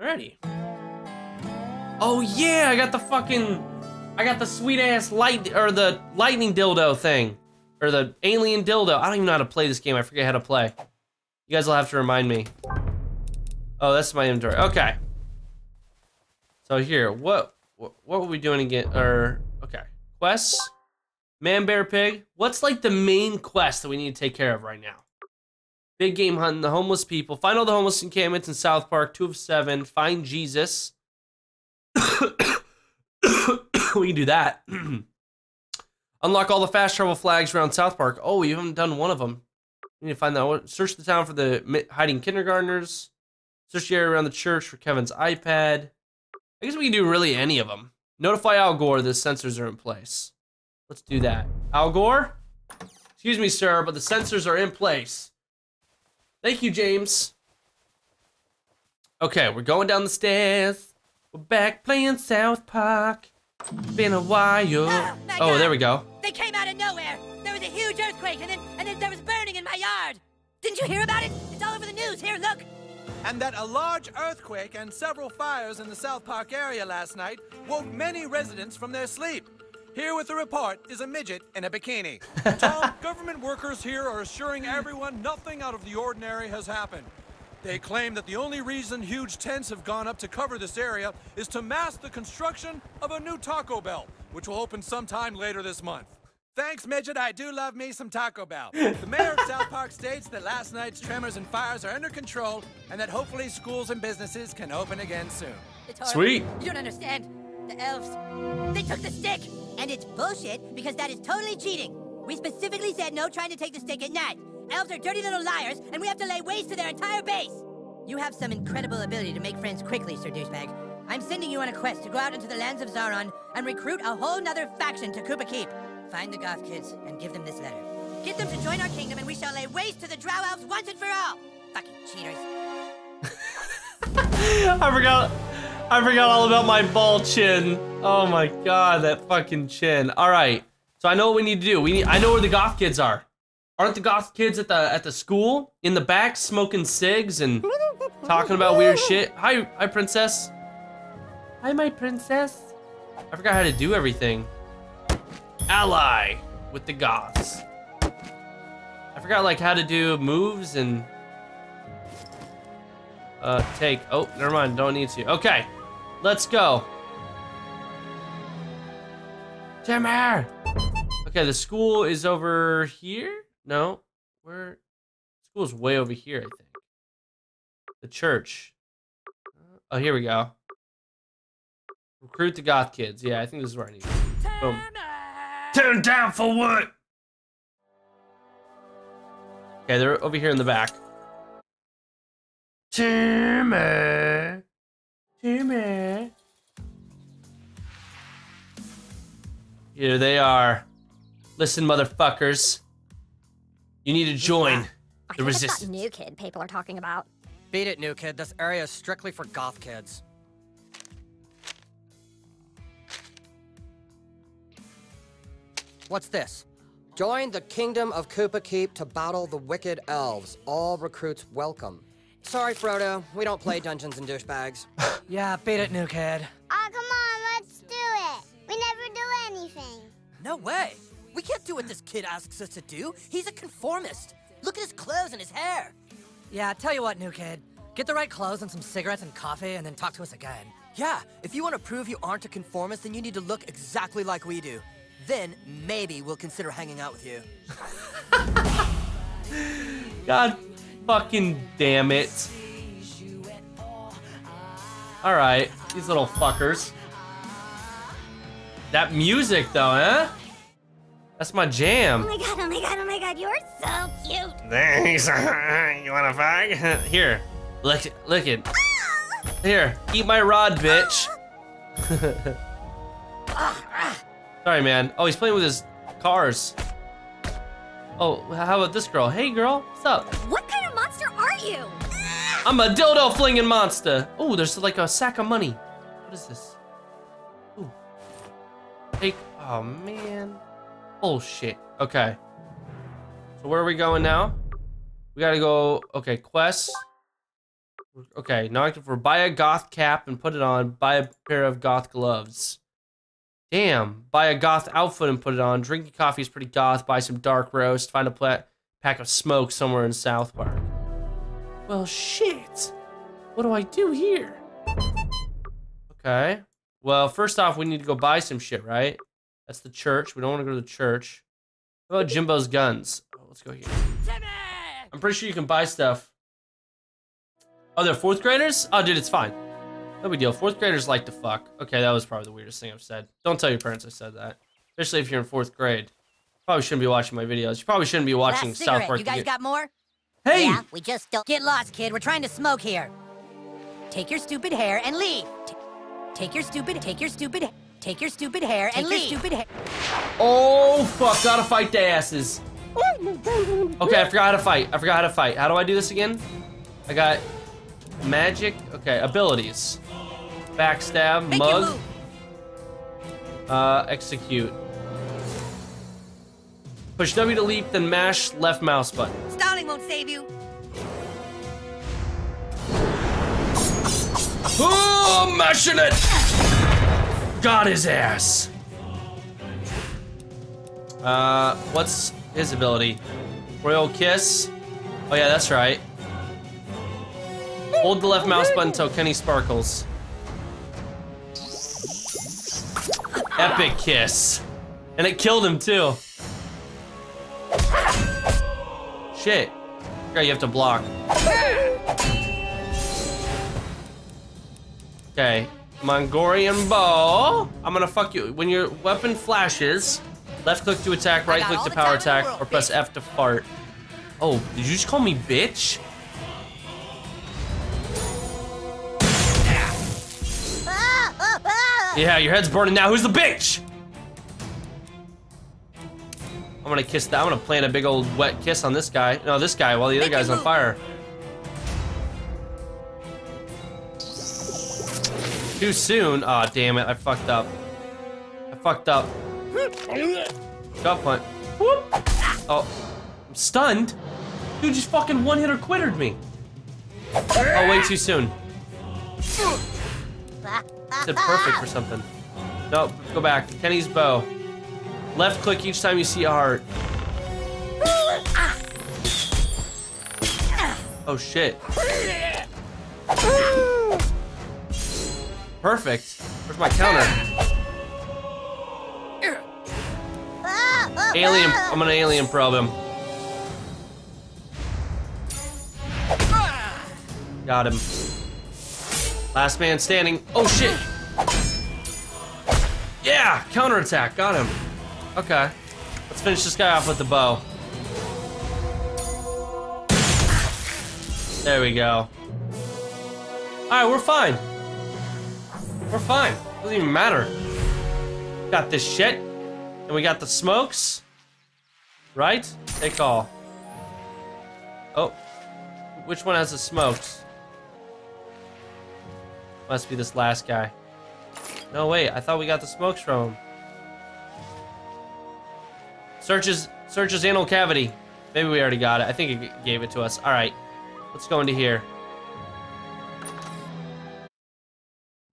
Alrighty. Oh yeah, I got the fucking, I got the sweet ass light, or the lightning dildo thing. Or the alien dildo. I don't even know how to play this game. I forget how to play. You guys will have to remind me. Oh, that's my inventory. Okay. So here, what were we doing again? Or okay, quests. Man, bear, pig. What's like the main quest that we need to take care of right now? Big game hunting, the homeless people. Find all the homeless encampments in South Park. 2 of 7. Find Jesus. We can do that. Unlock all the fast travel flags around South Park. Oh, you haven't done one of them. You need to find that one. Search the town for the hiding kindergartners. Search the area around the church for Kevin's iPad. I guess we can do really any of them. Notify Al Gore the sensors are in place. Let's do that. Al Gore? Excuse me, sir, but the sensors are in place. Thank you, James. Okay, we're going down the stairs. We're back playing South Park. Been a while. Oh, there we go. They came out of nowhere. There was a huge earthquake, and then there was burning in my yard. Didn't you hear about it? It's all over the news. Here, look. And that a large earthquake and several fires in the South Park area last night woke many residents from their sleep. Here with the report is a midget in a bikini. Tom, government workers here are assuring everyone nothing out of the ordinary has happened. They claim that the only reason huge tents have gone up to cover this area is to mask the construction of a new Taco Bell, which will open sometime later this month. Thanks, midget, I do love me some Taco Bell. The mayor of South Park states that last night's tremors and fires are under control and that hopefully schools and businesses can open again soon. Sweet. You don't understand. The elves, they took the stick. And it's bullshit because that is totally cheating. We specifically said no trying to take the stick at night. Elves are dirty little liars, and we have to lay waste to their entire base! You have some incredible ability to make friends quickly, Sir Douchebag. I'm sending you on a quest to go out into the lands of Zaron and recruit a whole nother faction to Koopa Keep. Find the Goth kids and give them this letter. Get them to join our kingdom and we shall lay waste to the Drow Elves once and for all! Fucking cheaters. I forgot all about my bald chin. Oh my god, that fucking chin. Alright, so I know what we need to do. I know where the Goth kids are. Aren't the Goth kids at the school in the back smoking cigs and talking about weird shit? Hi princess. Hi my princess. I forgot how to do everything. Ally with the Goths. I forgot like how to do moves and take. Oh, never mind. Don't need to. Okay, let's go. Jammer. Okay, the school is over here. No, school's way over here, I think. The church. Oh, here we go. Recruit the Goth kids. Yeah, I think this is where I need to. Boom. Turn down for what? Okay, they're over here in the back. Timmy. Here they are. Listen, motherfuckers. You need to join the resistance. That's new kid people are talking about. Beat it, new kid. This area is strictly for Goth kids. What's this? Join the kingdom of Koopa Keep to battle the wicked elves. All recruits welcome. Sorry, Frodo. We don't play Dungeons and Dishbags. Yeah, beat it, new kid. Oh, come on. Let's do it. We never do anything. No way. We can't do what this kid asks us to do. He's a conformist. Look at his clothes and his hair. Yeah, tell you what, new kid. Get the right clothes and some cigarettes and coffee and then talk to us again. Yeah, if you want to prove you aren't a conformist, then you need to look exactly like we do. Then maybe we'll consider hanging out with you. God fucking damn it. All right, these little fuckers. That music though, eh? That's my jam. Oh my god, oh my god, oh my god, you're so cute. Thanks. You want a fag? Here, lick it. Oh. Here, eat my rod, bitch. Oh. Sorry, man. Oh, he's playing with his cars. Oh, how about this girl? Hey, girl, what's up? What kind of monster are you? I'm a dildo flinging monster. Oh, there's like a sack of money. What is this? Ooh. Take, oh man. Bullshit. Okay. So where are we going now? We gotta go. Okay, quest. Okay, non-active word. Buy a goth cap and put it on. Buy a pair of goth gloves. Damn. Buy a goth outfit and put it on. Drinking coffee is pretty goth. Buy some dark roast. Find a pack of smoke somewhere in South Park. Well, shit. What do I do here? Okay. Well, first off, we need to go buy some shit, right? That's the church. We don't want to go to the church. How about Jimbo's guns? Oh, let's go here. I'm pretty sure you can buy stuff. Oh, they're fourth graders? Oh, dude, it's fine. No big deal. Fourth graders like to fuck. Okay, that was probably the weirdest thing I've said. Don't tell your parents I said that. Especially if you're in fourth grade. Probably shouldn't be watching my videos. You probably shouldn't be watching South Park. You guys got more? Hey! Yeah, we just don't get lost, kid. We're trying to smoke here. Take your stupid hair and leave. Take your stupid hair and leave. Oh, fuck. Gotta fight the asses. Okay, I forgot how to fight. I forgot how to fight. How do I do this again? I got magic. Okay, abilities. Backstab, mug. Execute. Push W to leap, then mash left mouse button. Stalling won't save you. Oh, mashing it! Got his ass. What's his ability? Royal Kiss. Oh yeah, that's right. Hold the left mouse button till Kenny sparkles. Epic kiss. And it killed him too. Shit. Okay, you have to block. Okay. Mongolian bow. I'm gonna fuck you. When your weapon flashes, left click to attack, right click to power attack, or press F to fart. Oh, did you just call me bitch? Yeah, your head's burning now. Who's the bitch? I'm gonna kiss that. I'm gonna plant a big old wet kiss on this guy. No, this guy while the other guy's on fire. Too soon. Aw, oh, damn it. I fucked up. I fucked up. Shot punt. Whoop. Oh. I'm stunned. Dude just fucking one-hitter quittered me. Oh, way too soon. Said perfect for something. Nope, go back. Kenny's bow. Left click each time you see a heart. Oh, shit. Perfect. Where's my counter? Alien. I'm gonna alien probe him. Got him. Last man standing. Oh shit. Yeah, counterattack. Got him. Okay. Let's finish this guy off with the bow. There we go. All right, we're fine. We're fine. Doesn't even matter. Got this shit. And we got the smokes. Right? Take all. Oh. Which one has the smokes? Must be this last guy. No, wait. I thought we got the smokes from him. Searches anal cavity. Maybe we already got it. I think it gave it to us. Alright. Let's go into here.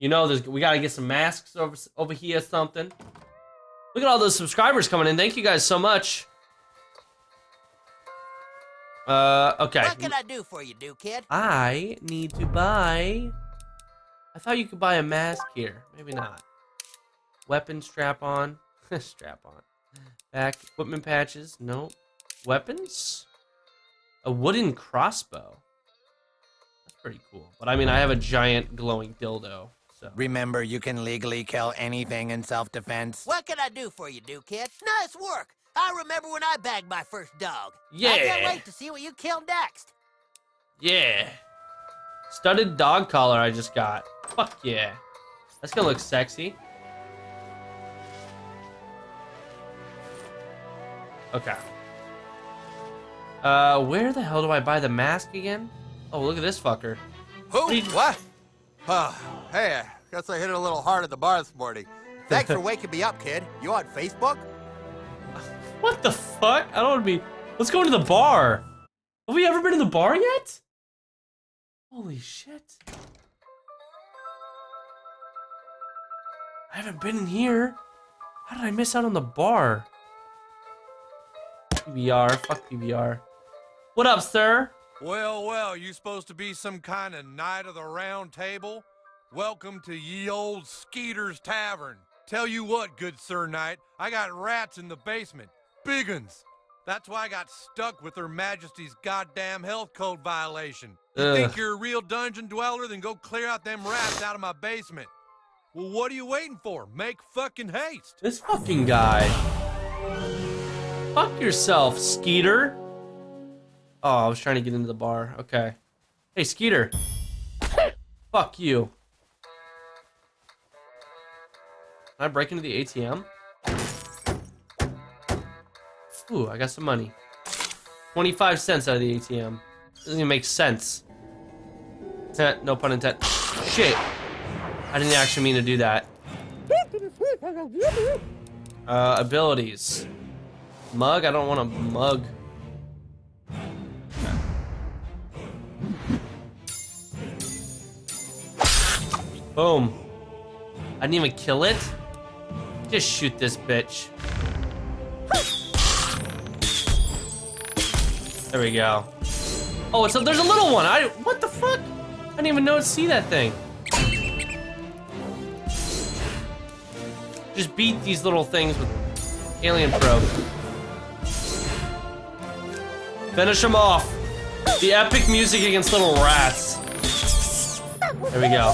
You know, we gotta get some masks over here or something. Look at all those subscribers coming in. Thank you guys so much. Okay. What can I do for you, dude, kid? I need to buy... I thought you could buy a mask here. Maybe not. Weapon strap on. Strap on. Back. Equipment patches. No. Weapons? A wooden crossbow. That's pretty cool. But I mean, I have a giant glowing dildo. Remember, you can legally kill anything in self-defense. What can I do for you, dude, kid? Nice work. I remember when I bagged my first dog. Yeah. I can't wait to see what you kill next. Yeah. Studded dog collar I just got. Fuck yeah. That's gonna look sexy. Okay. Where the hell do I buy the mask again? Oh, look at this fucker. Who? What? Oh, hey, I guess I hit it a little hard at the bar this morning. Thanks for waking me up, kid. You on Facebook? What the fuck? I don't want to be... Let's go into the bar. Have we ever been to the bar yet? Holy shit. I haven't been in here. How did I miss out on the bar? PBR, fuck PBR. What up, sir? Well, well, you supposed to be some kind of knight of the round table? Welcome to ye old Skeeter's Tavern. Tell you what, good sir knight, I got rats in the basement. Big uns. That's why I got stuck with Her Majesty's goddamn health code violation. You think you're a real dungeon dweller? Then go clear out them rats out of my basement. Well, what are you waiting for? Make fucking haste. This fucking guy. Fuck yourself, Skeeter. Oh, I was trying to get into the bar. Okay. Hey, Skeeter. Fuck you. Can I break into the ATM? Ooh, I got some money. 25 cents out of the ATM. Doesn't even make sense. No pun intended. Shit. I didn't actually mean to do that. Abilities. Mug? I don't want a mug. Boom. I didn't even kill it. Just shoot this bitch. There we go. Oh, so there's a little one. What the fuck? I didn't even know to see that thing. Just beat these little things with alien probe. Finish them off. The epic music against little rats. There we go.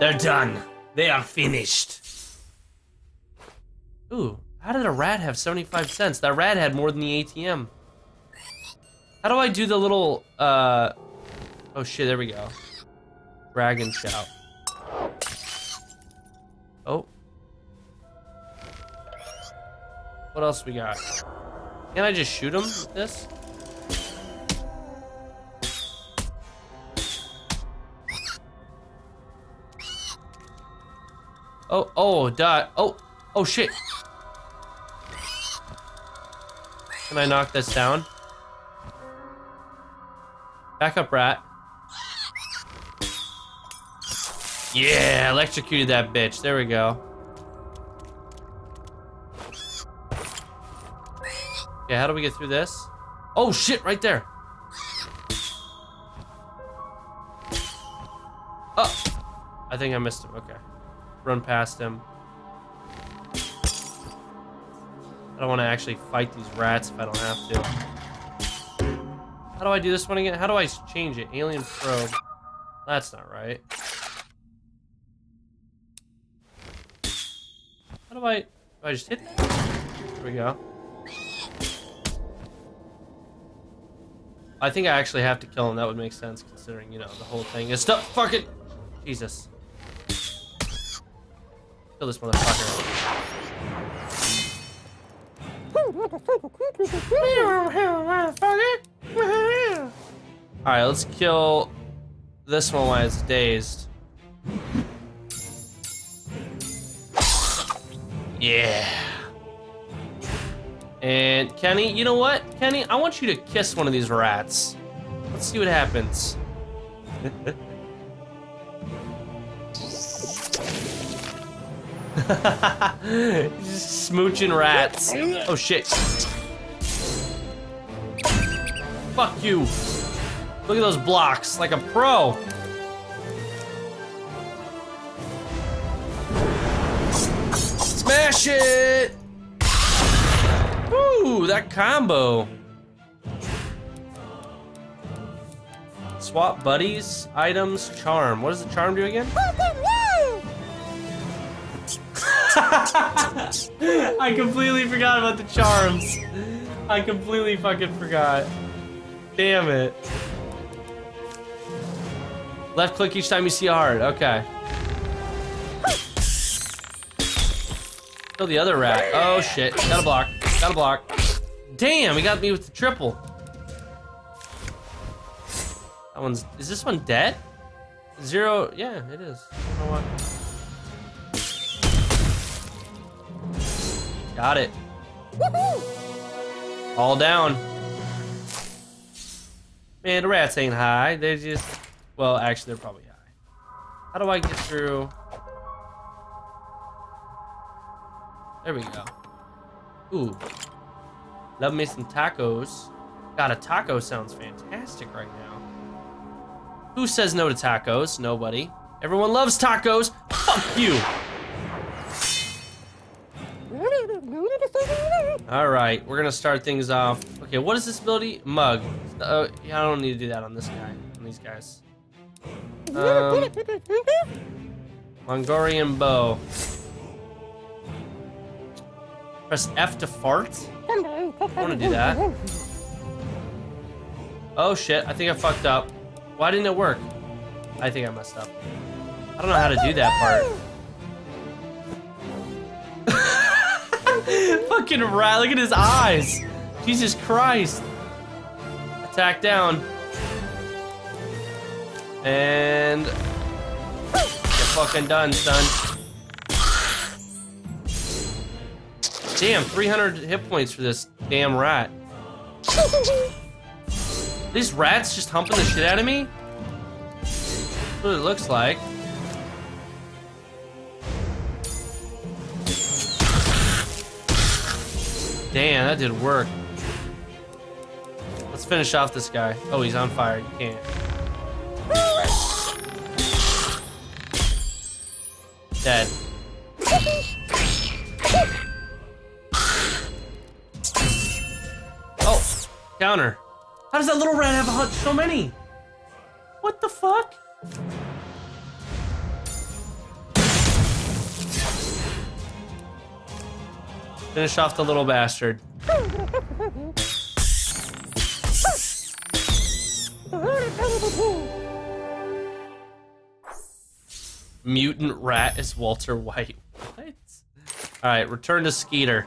They're done. They are finished. Ooh, how did a rat have 75 cents? That rat had more than the ATM. How do I do the little, oh shit, there we go. Dragon shout. Oh. What else we got? Can I just shoot him with this? Oh, oh, die. Oh, oh shit. Can I knock this down? Back up, rat. Yeah, electrocuted that bitch. There we go. Okay, how do we get through this? Oh shit, right there. Oh, I think I missed him. Okay. Run past him. I don't want to actually fight these rats if I don't have to. How do I do this one again? How do I change it? Alien probe. That's not right. How do I... Do I just hit that? There we go. I think I actually have to kill him. That would make sense considering, you know, the whole thing is... Stop fucking... Jesus. Kill this motherfucker. Motherfucker! Alright, let's kill this one while it's dazed. Yeah. And Kenny, you know what? Kenny, I want you to kiss one of these rats. Let's see what happens. Smooching rats. Oh shit. Fuck you. Look at those blocks, like a pro. Smash it! Woo, that combo. Swap buddies, items, charm. What does the charm do again? I completely forgot about the charms. I completely fucking forgot. Damn it. Left click each time you see a heart. Okay. Kill the other rat. Oh shit. Got a block. Got a block. Damn, he got me with the triple. That one's... Is this one dead? Zero... Yeah, it is. I don't know why. Got it. All down. Man, the rats ain't high. They're just... Well, actually, they're probably high. How do I get through? There we go. Ooh. Love me some tacos. God, a taco sounds fantastic right now. Who says no to tacos? Nobody. Everyone loves tacos. Fuck you. All right, we're gonna start things off. Okay, what is this ability? Mug. Yeah, I don't need to do that on this guy. On these guys. Mongolian bow. Press F to fart? I don't wanna do that. Oh shit, I think I fucked up. Why didn't it work? I think I messed up. I don't know how to do that part. Fucking rat, look at his eyes. Jesus Christ. Attack down. And... you're fucking done, son. Damn, 300 hit points for this damn rat. These rats just humping the shit out of me? That's what it looks like. Damn, that did work. Let's finish off this guy. Oh, he's on fire. You can't. Dead. Oh, counter. How does that little rat have a hut so many? What the fuck? Finish off the little bastard. Mutant rat is Walter White. What? Alright, return to Skeeter.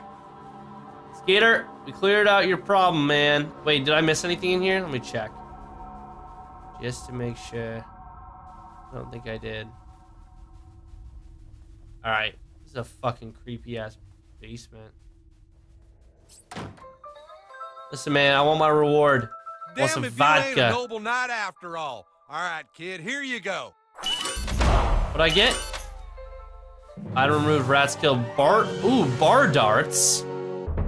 Skeeter, we cleared out your problem, man. Wait, did I miss anything in here? Let me check. Just to make sure. I don't think I did. Alright, this is a fucking creepy ass basement. Listen, man, I want my reward. I want some vodka. Damn, if you ain't a noble knight after all. Alright, kid, here you go. What'd I get? Item removed, rats killed. Ooh, bar darts.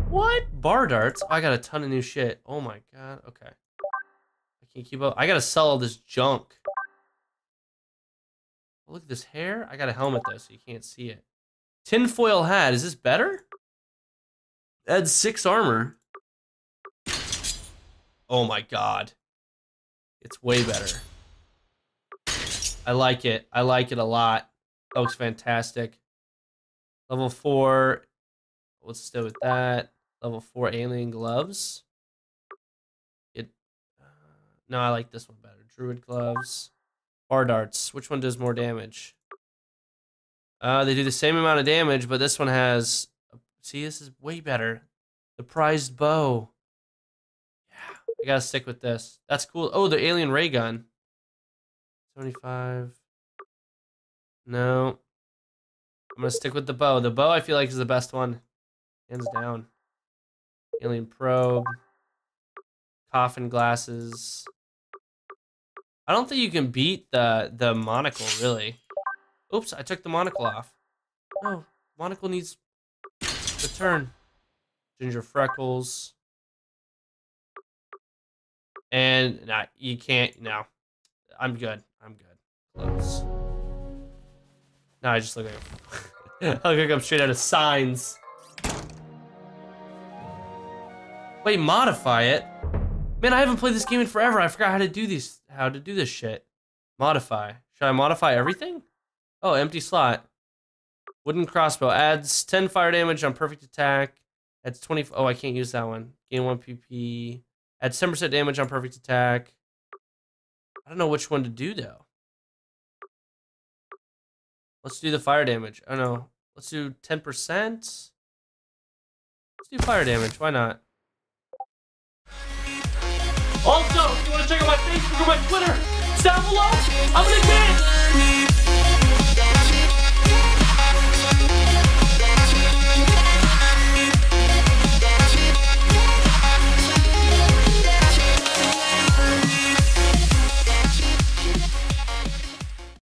What? Bar darts? Oh, I got a ton of new shit. Oh my god, okay. I can't keep up. I gotta sell all this junk. Look at this hair. I got a helmet though, so you can't see it. Tinfoil hat. Is this better? Adds 6 armor. Oh my god. It's way better. I like it. I like it a lot. That looks fantastic. Level 4. Let's stay with that. Level 4 alien gloves. No, I like this one better. Druid gloves. Bar darts. Which one does more damage? They do the same amount of damage, but this one has... See, this is way better. The prized bow. Yeah, I gotta stick with this. That's cool. Oh, the alien ray gun. 75. No. I'm gonna stick with the bow. The bow, I feel like, is the best one. Hands down. Alien probe. Coffin glasses. I don't think you can beat the monocle, really. Oops, I took the monocle off. Oh, monocle needs a turn. Ginger freckles. And, nah, you can't, no. I'm good, I'm good. Close. Nah, I just look like, I look like I'm straight out of Signs. Wait, modify it? Man, I haven't played this game in forever. I forgot how to do these. How to do this shit. Modify. Should I modify everything? Oh, empty slot. Wooden crossbow. Adds 10 fire damage on perfect attack. Adds 20... Oh, I can't use that one. Gain 1 PP. Adds 10% damage on perfect attack. I don't know which one to do, though. Let's do the fire damage. Oh, no. Let's do 10%. Let's do fire damage. Why not? Also, if you want to check out my Facebook or my Twitter, it's down below. I'm gonna dance.